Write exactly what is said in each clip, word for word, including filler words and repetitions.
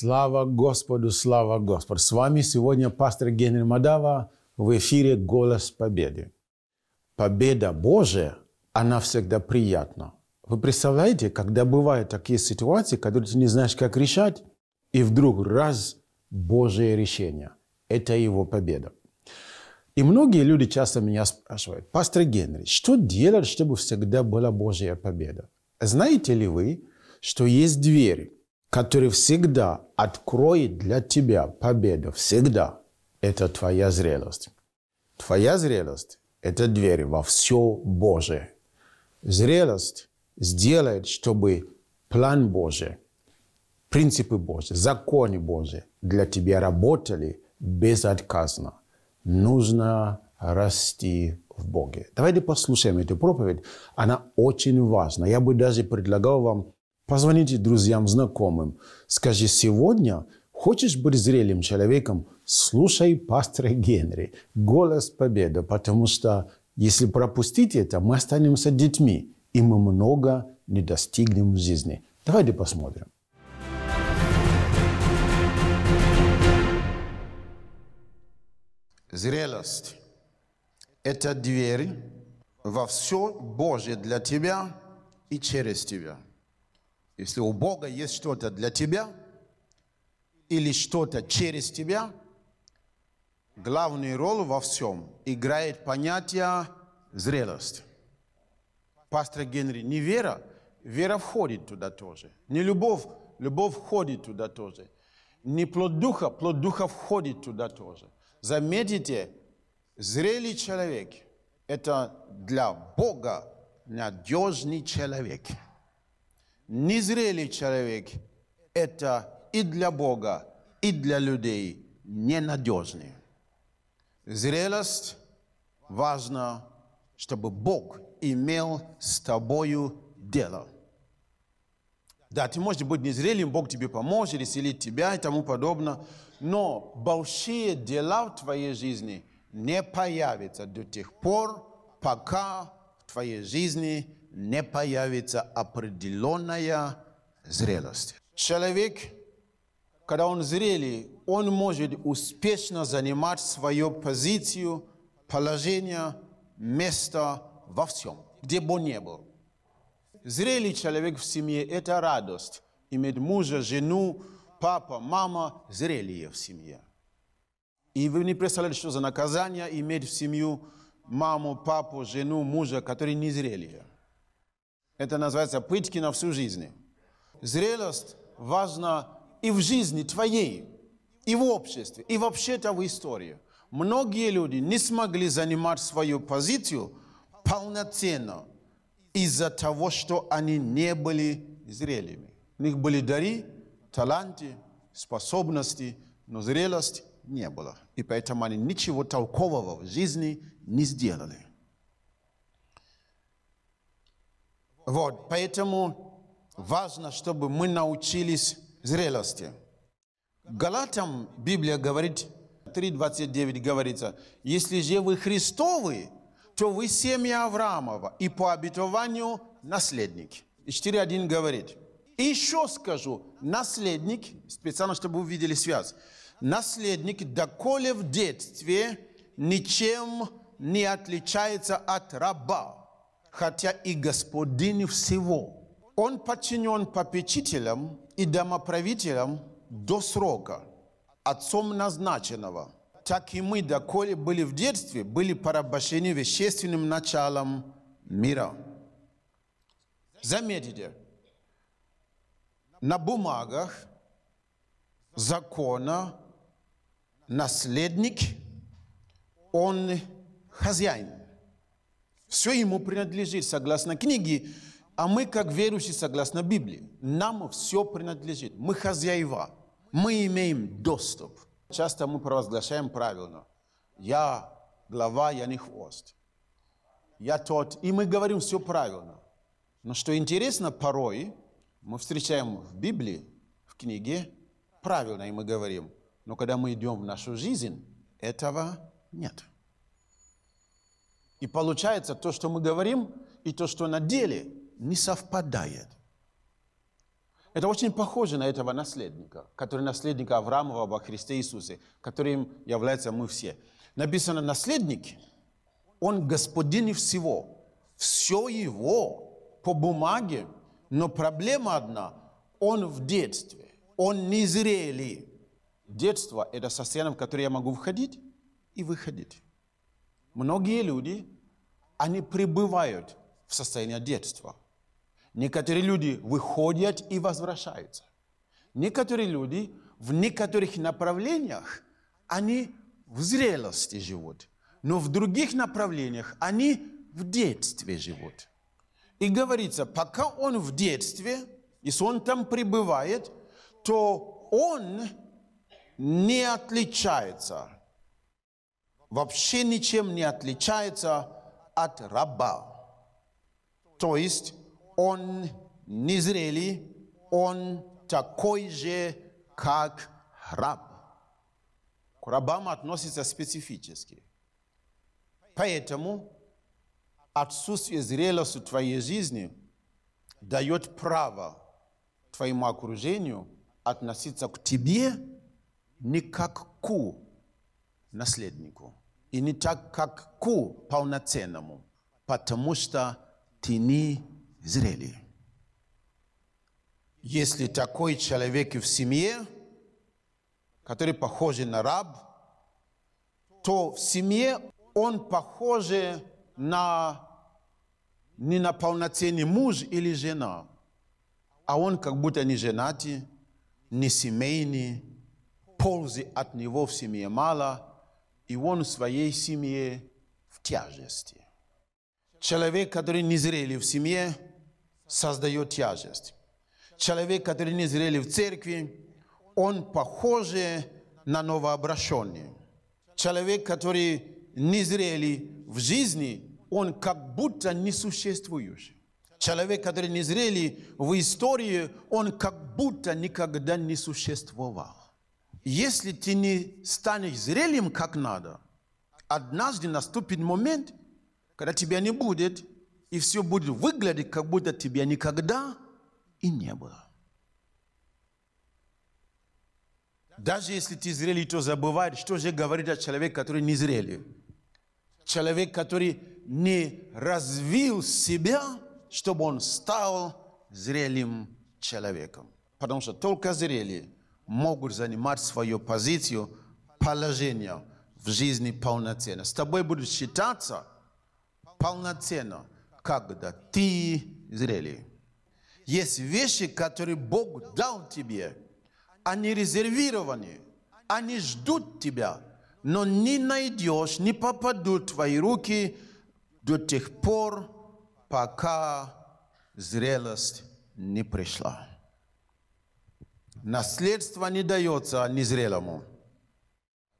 Слава Господу, слава Господу! С вами сегодня пастор Генри Мадава в эфире «Голос Победы». Победа Божия, она всегда приятна. Вы представляете, когда бывают такие ситуации, которые ты не знаешь, как решать, и вдруг раз – Божие решение. Это его победа. И многие люди часто меня спрашивают: пастор Генри, что делать, чтобы всегда была Божья победа? Знаете ли вы, что есть дверь, который всегда откроет для тебя победу, всегда, это твоя зрелость. Твоя зрелость – это дверь во все Божие. Зрелость сделает, чтобы план Божий, принципы Божьи, законы Божьи для тебя работали безотказно. Нужно расти в Боге. Давайте послушаем эту проповедь. Она очень важна. Я бы даже предлагал вам позвоните друзьям, знакомым. Скажи: сегодня хочешь быть зрелым человеком? Слушай пастора Генри. Голос Победы. Потому что если пропустить это, мы останемся детьми. И мы много не достигнем в жизни. Давайте посмотрим. Зрелость – это дверь во все Божье для тебя и через тебя. Если у Бога есть что-то для тебя или что-то через тебя, главную роль во всем играет понятие зрелость. Пастор Генри, не вера, вера входит туда тоже. Не любовь, любовь входит туда тоже. Не плод духа, плод духа входит туда тоже. Заметите, зрелый человек – это для Бога надежный человек. Незрелый человек – это и для Бога, и для людей ненадежный. Зрелость важна, чтобы Бог имел с тобою дело. Да, ты можешь быть незрелым, Бог тебе поможет, исцелит тебя и тому подобное, но большие дела в твоей жизни не появятся до тех пор, пока в твоей жизни не появится определенная зрелость. Человек, когда он зрелый, он может успешно занимать свою позицию, положение, место во всем, где бы он ни был. Зрелый человек в семье – это радость. Иметь мужа, жену, папа, мама – зрелые в семье. И вы не представляете, что за наказание иметь в семью маму, папу, жену, мужа, которые не зрелые. Это называется пытки на всю жизнь. Зрелость важна и в жизни твоей, и в обществе, и вообще-то в истории. Многие люди не смогли занимать свою позицию полноценно из-за того, что они не были зрелыми. У них были дары, таланты, способности, но зрелости не было. И поэтому они ничего толкового в жизни не сделали. Вот, поэтому важно, чтобы мы научились зрелости. Галатам Библия говорит, три двадцать девять говорится: если же вы Христовы, то вы семья Авраамова и по обетованию наследник. И четыре один говорит, и еще скажу, наследник, специально, чтобы вы видели связь, наследник, доколе в детстве ничем не отличается от раба, хотя и господин всего. Он подчинен попечителям и домоправителям до срока, отцом назначенного. Так и мы, доколе были в детстве, были порабощены вещественным началом мира. Заметьте, на бумагах закона наследник, он хозяин. Все ему принадлежит согласно книге, а мы, как верующие, согласно Библии, нам все принадлежит. Мы хозяева, мы имеем доступ. Часто мы провозглашаем правильно: я глава, я не хвост. Я тот. И мы говорим все правильно. Но что интересно, порой мы встречаем в Библии, в книге, правильно, и мы говорим. Но когда мы идем в нашу жизнь, этого нет. И получается, то, что мы говорим, и то, что на деле, не совпадает. Это очень похоже на этого наследника, который наследник Авраамова во Христе Иисусе, которым является мы все. Написано, наследник, он господин всего, все его по бумаге, но проблема одна, он в детстве, он незрелый. Детство – это состояние, в которое я могу входить и выходить. Многие люди, они пребывают в состоянии детства. Некоторые люди выходят и возвращаются. Некоторые люди в некоторых направлениях, они в зрелости живут. Но в других направлениях они в детстве живут. И говорится, пока он в детстве, если он там пребывает, то он не отличается, вообще ничем не отличается от раба. То есть он незрелый, он такой же, как раб. К рабам относится специфически. Поэтому отсутствие зрелости в твоей жизни дает право твоему окружению относиться к тебе не как к наследнику и не так, как к полноценному, потому что ты не зрелый. Если такой человек в семье, который похож на раб, то в семье он похож на, не на полноценный муж или жена, а он как будто не женатый, не семейный, пользы от него в семье мало, и он в своей семье в тяжести. Человек, который не зрелый в семье, создает тяжесть. Человек, который не зрелый в церкви, он похож на новообращенный. Человек, который не зрелый в жизни, он как будто не существующий. Человек, который не зрелый в истории, он как будто никогда не существовал. Если ты не станешь зрелым как надо, однажды наступит момент, когда тебя не будет, и все будет выглядеть, как будто тебя никогда и не было. Даже если ты зрелый, то забывай, что же говорит о человеке, который не зрелый. Человек, который не развил себя, чтобы он стал зрелым человеком. Потому что только зрелые могут занимать свою позицию, положение в жизни полноценно. С тобой будут считаться полноценно, когда ты зрелый. Есть вещи, которые Бог дал тебе, они резервированы, они ждут тебя, но не найдешь, не попадут в твои руки до тех пор, пока зрелость не пришла. Наследство не дается незрелому.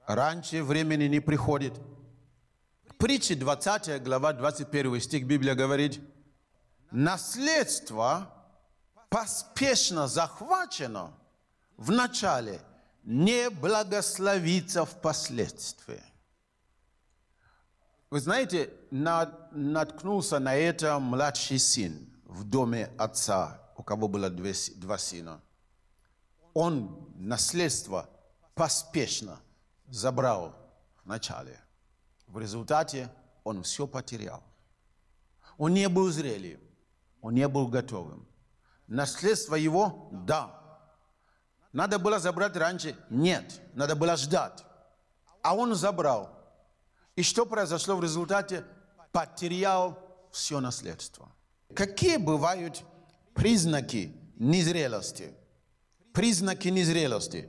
Раньше времени не приходит. Притчи двадцатая глава, двадцать первый стих, Библия говорит, наследство поспешно захвачено в начале, не благословится впоследствии. Вы знаете, наткнулся на это младший сын в доме отца, у кого было два сына. Он наследство поспешно забрал вначале. В результате он все потерял. Он не был зрелым, он не был готовым. Наследство его – да. Надо было забрать раньше? Нет. Надо было ждать. А он забрал. И что произошло в результате? Потерял все наследство. Какие бывают признаки незрелости? Признаки незрелости.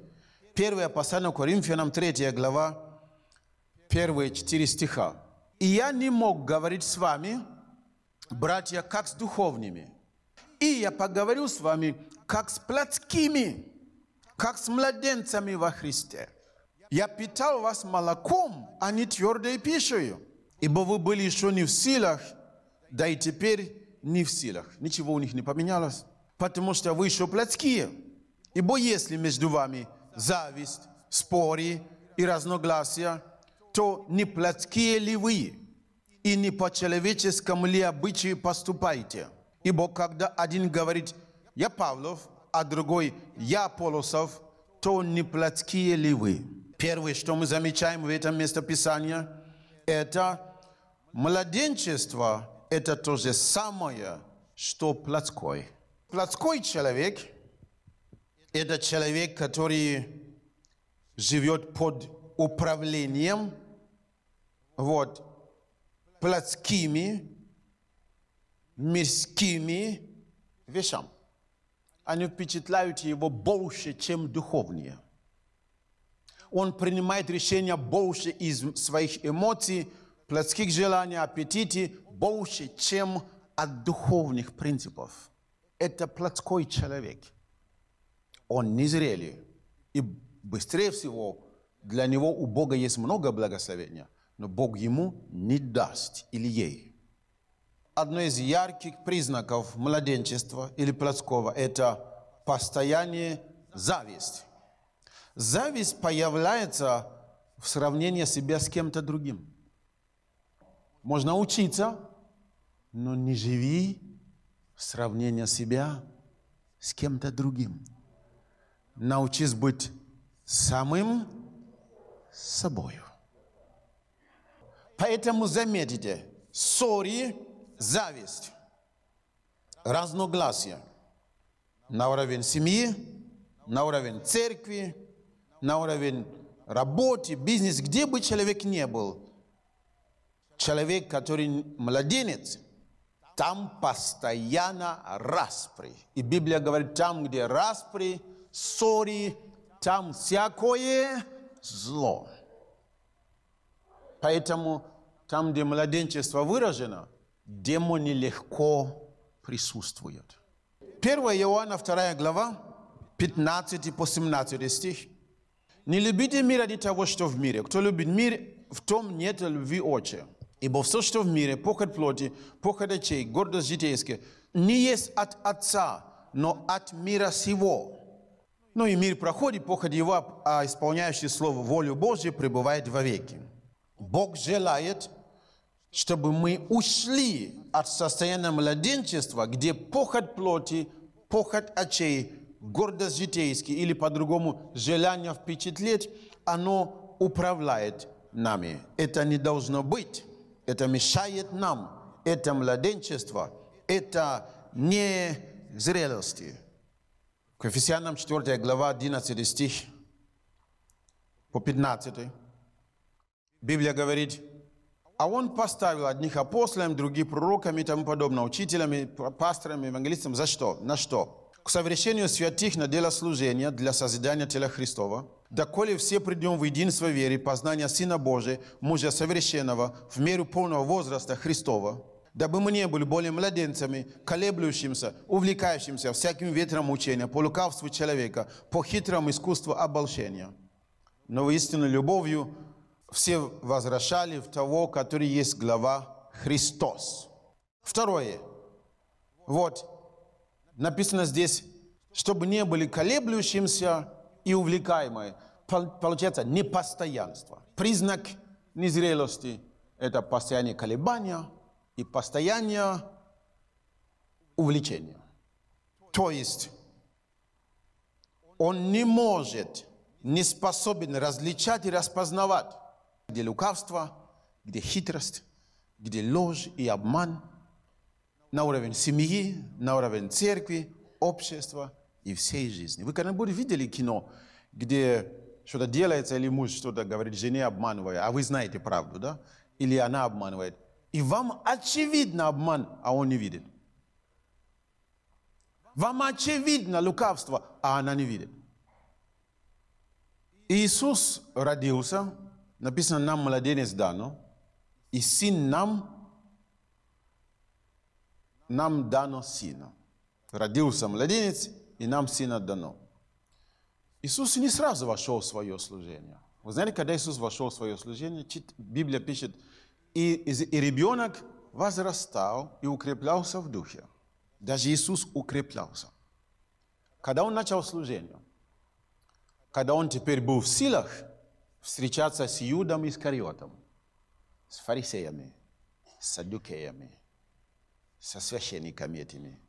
Первое послание Коринфянам, третья глава, первые четыре стиха. «И я не мог говорить с вами, братья, как с духовными, и я поговорю с вами, как с плотскими, как с младенцами во Христе. Я питал вас молоком, а не твердой пищей, ибо вы были еще не в силах, да и теперь не в силах». Ничего у них не поменялось, потому что вы еще плотские. Ибо если между вами зависть, споры и разногласия, то не плотские ли вы, и не по человеческому ли обычаю поступаете? Ибо когда один говорит «Я Павлов», а другой «Я, Аполлосов, то не плотские ли вы?» Первое, что мы замечаем в этом местописании, это младенчество, это то же самое, что плотской. Плотской человек – это человек, который живет под управлением вот, плотскими, мирскими вещами. Они впечатляют его больше, чем духовные. Он принимает решения больше из своих эмоций, плотских желаний, аппетитов, больше, чем от духовных принципов. Это плотской человек. Он незрелый. И быстрее всего для него у Бога есть много благословения, но Бог ему не даст или ей. Одно из ярких признаков младенчества или плотского – это постоянная зависть. Зависть появляется в сравнении себя с кем-то другим. Можно учиться, но не живи в сравнении себя с кем-то другим. Научись быть самым собой. Поэтому заметите, ссоры, зависть, разногласия на уровень семьи, на уровень церкви, на уровень работы, бизнес, где бы человек ни был, человек, который младенец, там постоянно распри. И Библия говорит, там, где распри, ссоры, там всякое зло. Поэтому там, где младенчество выражено, демоны легко присутствуют. первое Иоанна, вторая глава, пятнадцатый по семнадцатый стих. «Не любите мир ради того, что в мире. Кто любит мир, в том нет любви Отче. Ибо все, что в мире, похоть плоти, похоть очей, гордость житейская, не есть от Отца, но от мира сего. Ну и мир проходит, похоть его, а исполняющий слово волю Божью пребывает вовеки». Бог желает, чтобы мы ушли от состояния младенчества, где похоть плоти, похоть очей, гордость житейская, или по-другому желание впечатлить, оно управляет нами. Это не должно быть. Это мешает нам. Это младенчество. Это не зрелость. К Ефесянам четвёртая глава, одиннадцатый стих по пятнадцатый. Библия говорит, а он поставил одних апостолами, других пророками и тому подобное, учителями, пасторами, евангелистами. За что? На что? К совершению святых на дело служения для созидания тела Христова, доколе все придем в единство веры, познания Сына Божия, мужа совершенного, в меру полного возраста Христова, дабы мы не были более младенцами, колеблющимся, увлекающимся всяким ветром учения, по лукавству человека, по хитрому искусству обольщения. Но истинной любовью все возрастали в того, который есть глава Христос. Второе. Вот. Написано здесь, чтобы не были колеблющимся и увлекаемые. Получается, непостоянство. Признак незрелости – это постоянное колебание и постоянное увлечение. То есть, он не может, не способен различать и распознавать, где лукавство, где хитрость, где ложь и обман. На уровень семьи, на уровень церкви, общества и всей жизни. Вы когда-нибудь видели кино, где что-то делается, или муж что-то говорит, жене обманывает, а вы знаете правду, да? Или она обманывает. И вам очевидно обман, а он не видит. Вам очевидно лукавство, а она не видит. Иисус родился, написано, нам младенец дано, и сын нам нам дано сына. Родился младенец, и нам сына дано. Иисус не сразу вошел в свое служение. Вы знаете, когда Иисус вошел в свое служение, Библия пишет, и, и ребенок возрастал и укреплялся в духе. Даже Иисус укреплялся. Когда он начал служение, когда он теперь был в силах встречаться с Иудом и Скариотом, с фарисеями, с саддукеями, со священниками этими,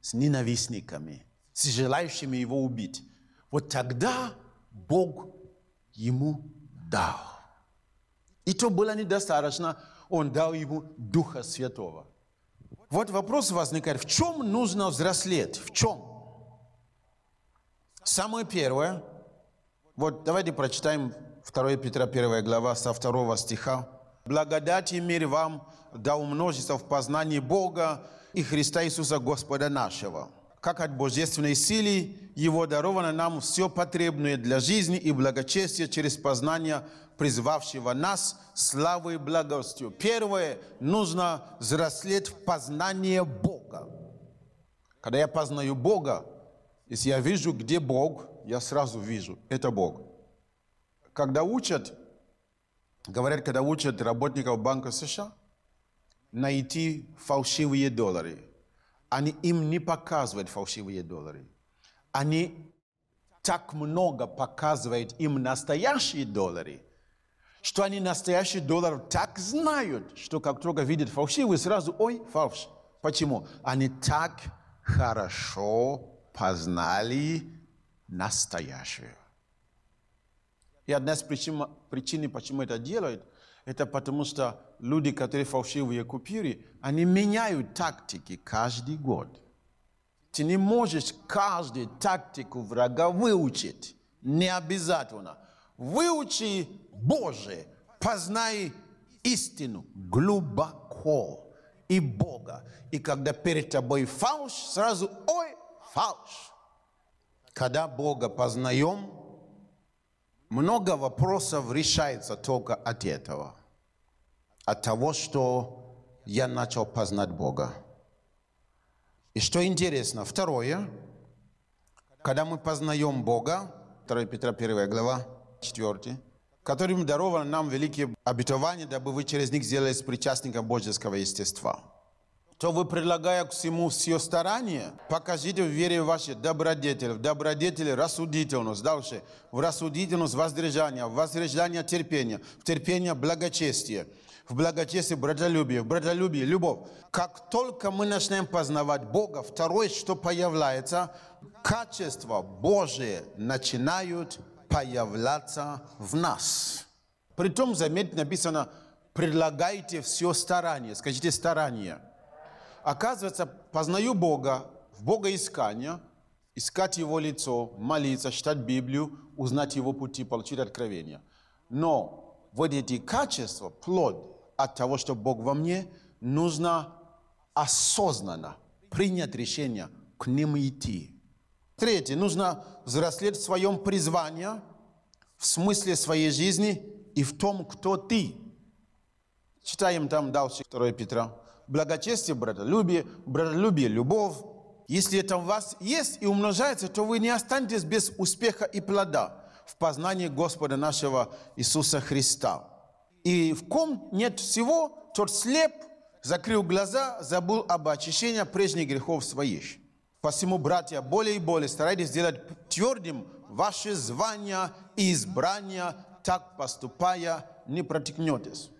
с ненавистниками, с желающими его убить. Вот тогда Бог ему дал. И то было недостаточно, он дал ему Духа Святого. Вот вопрос возникает, в чем нужно взрослеть? В чем? Самое первое, вот давайте прочитаем второе Петра первая глава со второго стиха. «Благодать и мир вам да умножится в познании Бога и Христа Иисуса Господа нашего, как от божественной силы Его даровано нам все потребное для жизни и благочестия через познание призвавшего нас славой и благостью». Первое, нужно взрослеть в познании Бога. Когда я познаю Бога, если я вижу, где Бог, я сразу вижу, это Бог. Когда учат, говорят, когда учат работников Банка США найти фальшивые доллары, они им не показывают фальшивые доллары. Они так много показывают им настоящие доллары, что они настоящий доллар так знают, что как только видят фальшивый, сразу, ой, фальш. Почему? Они так хорошо познали настоящее. И одна из причин, причин, почему это делают, это потому что люди, которые фальшивые купюры, они меняют тактики каждый год. Ты не можешь каждую тактику врага выучить. Не обязательно. Выучи Божие, познай истину глубоко и Бога. И когда перед тобой фальшь, сразу ой, фальшь. Когда Бога познаем, много вопросов решается только от этого. От того, что я начал познать Бога. И что интересно, второе, когда мы познаем Бога, второе Петра первая глава, четыре, которым даровано нам великие обетования, дабы вы через них сделались причастником божеского естества, то вы, предлагая к всему все старание, покажите в вере вашей добродетель, в добродетели рассудительность, дальше, в рассудительность воздержание, в воздержание терпение, в терпение благочестие, в благочестии братолюбие, в братолюбии любовь. Как только мы начнем познавать Бога, второе, что появляется, качества Божие начинают появляться в нас. Притом, заметьте, написано, предлагайте все старание, скажите старание. Оказывается, познаю Бога, в Богоискание, искать Его лицо, молиться, читать Библию, узнать Его пути, получить откровение. Но вот эти качества, плод от того, что Бог во мне, нужно осознанно принять решение к ним идти. Третье, нужно взрослеть в своем призвании, в смысле своей жизни и в том, кто ты. Читаем там дальше второе Петра. Благочестие, братолюбие, братолюбие, любовь. Если это у вас есть и умножается, то вы не останетесь без успеха и плода в познании Господа нашего Иисуса Христа. И в ком нет всего, тот слеп, закрыл глаза, забыл об очищении прежних грехов своих. Посему, братья, более и более старайтесь делать твердым ваше звание и избрание, так поступая не протекнетесь.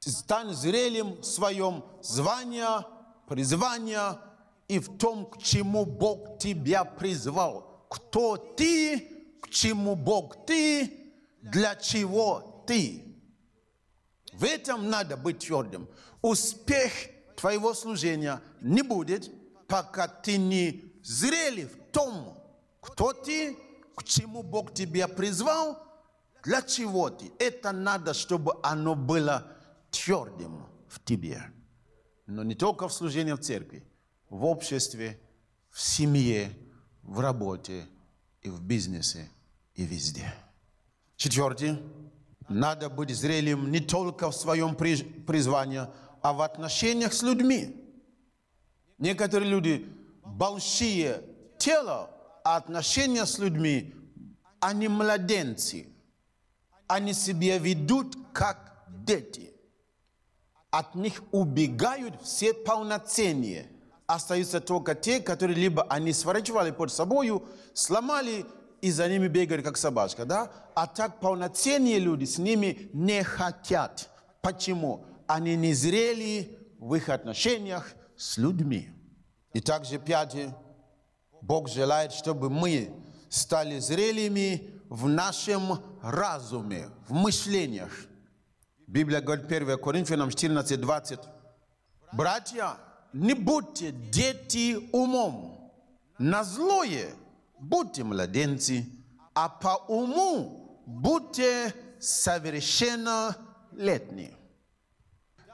Стань зрелым в своем звании, призвании и в том, к чему Бог тебя призвал. Кто ты, к чему Бог ты, для чего ты. В этом надо быть твердым. Успех твоего служения не будет, пока ты не зрелый в том, кто ты, к чему Бог тебя призвал, для чего ты. Это надо, чтобы оно было твердым в тебе, но не только в служении в церкви, в обществе, в семье, в работе, и в бизнесе, и везде. Четвертое. Надо быть зрелым не только в своем призвании, а в отношениях с людьми. Некоторые люди большие тела, а отношения с людьми, они младенцы. Они себя ведут как дети. От них убегают все полноценные. Остаются только те, которые либо они сворачивали под собою, сломали и за ними бегают, как собачка. Да? А так полноценные люди с ними не хотят. Почему? Они не зрели в их отношениях с людьми. И также пятое. Бог желает, чтобы мы стали зрелыми в нашем разуме, в мышлениях. Библия говорит, первое Коринфянам четырнадцать двадцать. Братья, не будьте дети умом, на злое будьте младенцы, а по уму будьте совершеннолетние.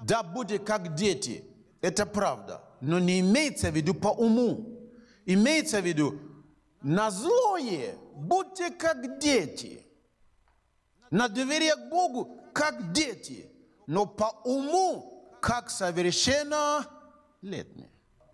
Да, будьте как дети, это правда, но не имеется в виду по уму. Имеется в виду, на злое будьте как дети, на доверие к Богу как дети, но по уму как совершеннолетние.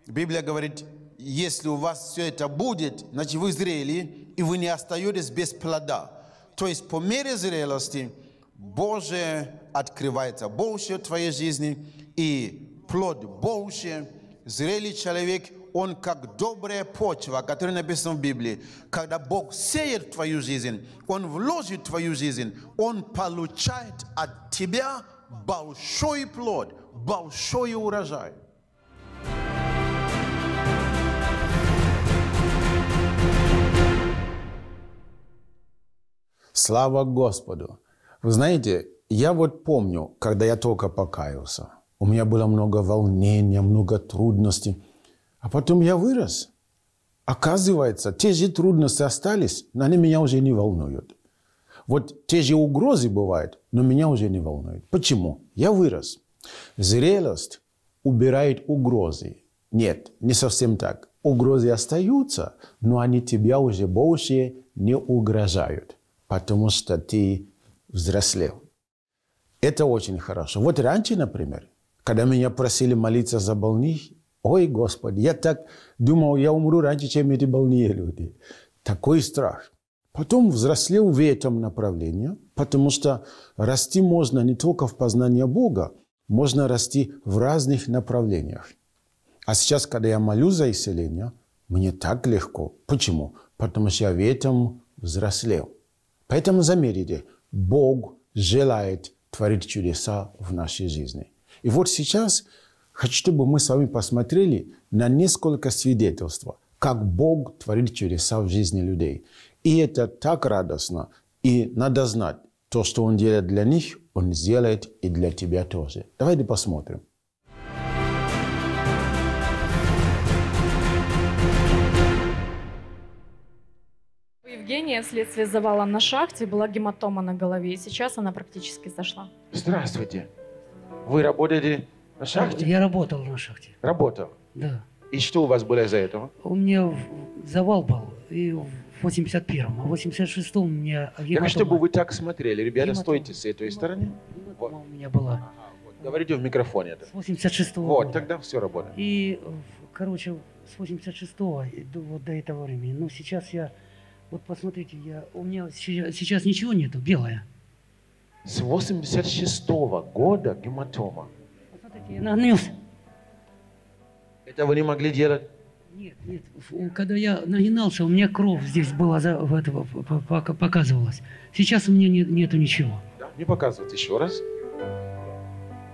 Библия говорит, если у вас все это будет, значит вы зрели, и вы не остаетесь без плода. То есть по мере зрелости Божие открывается больше в твоей жизни, и плод больше. Зрелый человек, он как добрая почва, которая написана в Библии. Когда Бог сеет твою жизнь, Он вложит твою жизнь, Он получает от тебя большой плод, большой урожай. Слава Господу! Вы знаете, я вот помню, когда я только покаялся, у меня было много волнения, много трудностей, а потом я вырос. Оказывается, те же трудности остались, но они меня уже не волнуют. Вот те же угрозы бывают, но меня уже не волнуют. Почему? Я вырос. Зрелость убирает угрозы. Нет, не совсем так. Угрозы остаются, но они тебя уже больше не угрожают, потому что ты взрослел. Это очень хорошо. Вот раньше, например, когда меня просили молиться за больных, ой, Господи, я так думал, я умру раньше, чем эти больные люди. Такой страх. Потом взрослел в этом направлении, потому что расти можно не только в познании Бога, можно расти в разных направлениях. А сейчас, когда я молюсь за исцеление, мне так легко. Почему? Потому что я в этом взрослел. Поэтому заметьте, Бог желает творить чудеса в нашей жизни. И вот сейчас хочу, чтобы мы с вами посмотрели на несколько свидетельств, как Бог творит чудеса в жизни людей. И это так радостно. И надо знать, то, что Он делает для них, Он сделает и для тебя тоже. Давайте посмотрим. Евгения вследствие завала на шахте была гематома на голове, и сейчас она практически зашла. Здравствуйте. Вы работали на шахте? Я работал на шахте. Работал? Да. И что у вас было из-за этого? У меня завал был и в восемьдесят первом, а в восемьдесят шестом у меня гематома. Так, чтобы вы так смотрели, ребята, гематома. Стойте с этой стороны. Вот. У меня была. Ага, вот. Говорите в микрофоне. Это. С восемьдесят шестого Вот, года. Тогда все работает. И, короче, с восемьдесят шестого вот до этого времени. Но сейчас я... Вот посмотрите, я, у меня сейчас ничего нету, белая. С восемьдесят шестого года гематома. Посмотрите, я нагнулся. Это вы не могли делать? Нет, нет. Когда я нагинался, у меня кровь здесь была, этого, показывалась. Сейчас у меня нет, нету ничего. Да, не показывает еще раз.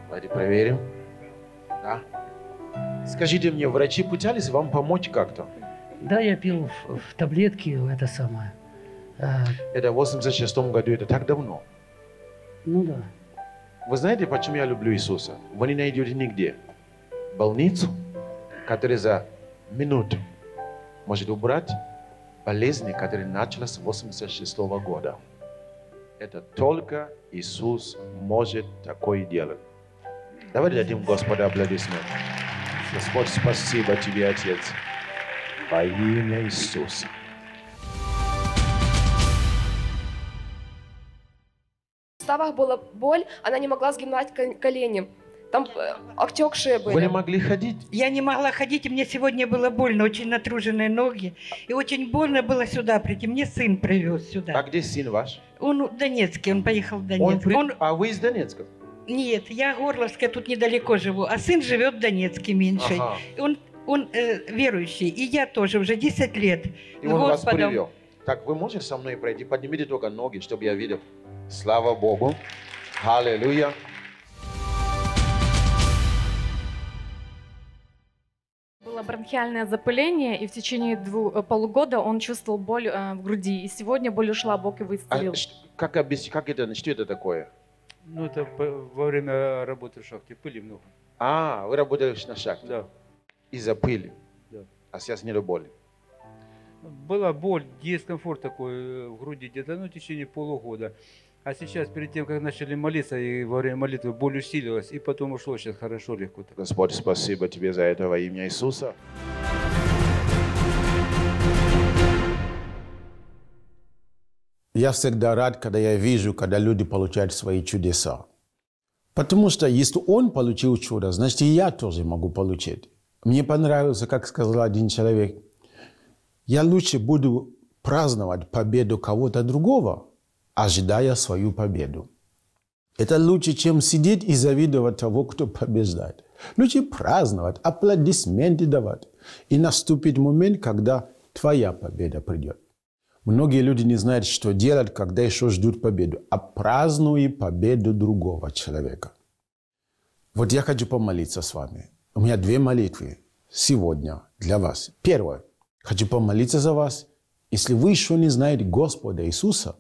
Давайте проверим. Да. Скажите мне, врачи пытались вам помочь как-то? Да, я пил в, в таблетки, это самое. А... Это в восемьдесят шестом году, это так давно. Ну да. Вы знаете, почему я люблю Иисуса? Вы не найдете нигде больницу, которая за минуту может убрать болезни, которые начались с восемьдесят шестого года. Это только Иисус может такое делать. Давайте дадим Господу аплодисменты. Господь, спасибо тебе, Отец. Во имя Иисуса. В суставах была боль, она не могла сгибать колени. Там обтекшие были. Вы не могли ходить? Я не могла ходить, и мне сегодня было больно, очень натруженные ноги. И очень больно было сюда прийти. Мне сын привез сюда. А где сын ваш? Он в Донецке, он поехал в Донецк. Он при... он... А вы из Донецка? Нет, я Горловская, тут недалеко живу. А сын живет в Донецке меньше. Ага. Он... Он э, верующий, и я тоже уже десять лет. И он вас привел. Так, вы можете со мной пройти? Поднимите только ноги, чтобы я видел. Слава Богу. Аллилуйя. Было бронхиальное запыление, и в течение дву, полугода он чувствовал боль э, в груди. И сегодня боль ушла, Бог его исцелил. А, как, как это, что это такое? Ну, это во время работы в шахте пыли много. А, вы работали на шахте? Да. Из-за пыли? Да. А сейчас нет боли? Была боль, дискомфорт такой в груди где-то, ну, в течение полугода. А сейчас, перед тем, как начали молиться, и во время молитвы боль усилилась, и потом ушло сейчас хорошо, легко. Господь, спасибо Тебе за это во имя Иисуса. Я всегда рад, когда я вижу, когда люди получают свои чудеса. Потому что если он получил чудо, значит и я тоже могу получить. Мне понравилось, как сказал один человек, я лучше буду праздновать победу кого-то другого, ожидая свою победу. Это лучше, чем сидеть и завидовать того, кто побеждает. Лучше праздновать, аплодисменты давать. И наступит момент, когда твоя победа придет. Многие люди не знают, что делать, когда еще ждут победу, а празднуют победу другого человека. Вот я хочу помолиться с вами. У меня две молитвы сегодня для вас. Первое. Хочу помолиться за вас. Если вы еще не знаете Господа Иисуса,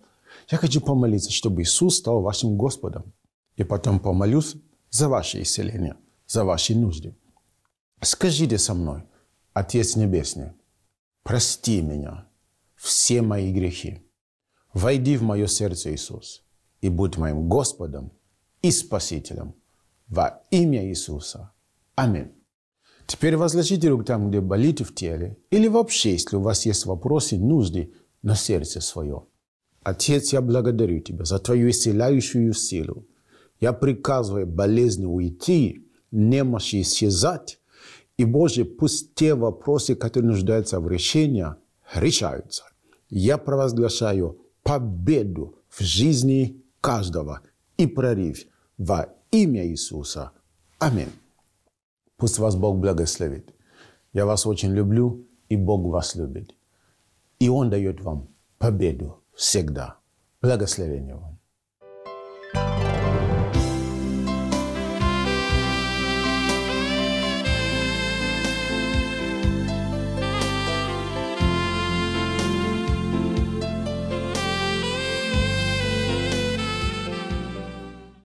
я хочу помолиться, чтобы Иисус стал вашим Господом. И потом помолюсь за ваше исцеление, за ваши нужды. Скажите со мной, Отец Небесный, прости меня, все мои грехи. Войди в мое сердце, Иисус, и будь моим Господом и Спасителем во имя Иисуса. Аминь. Теперь возложите руку там, где болит в теле, или вообще, если у вас есть вопросы, нужды, на сердце свое. Отец, я благодарю Тебя за Твою исцеляющую силу. Я приказываю болезни уйти, немощи исчезать. И, Боже, пусть те вопросы, которые нуждаются в решении, решаются. Я провозглашаю победу в жизни каждого и прорыв во имя Иисуса. Аминь. Пусть вас Бог благословит. Я вас очень люблю, и Бог вас любит. И Он дает вам победу. Всегда. Благословения вам.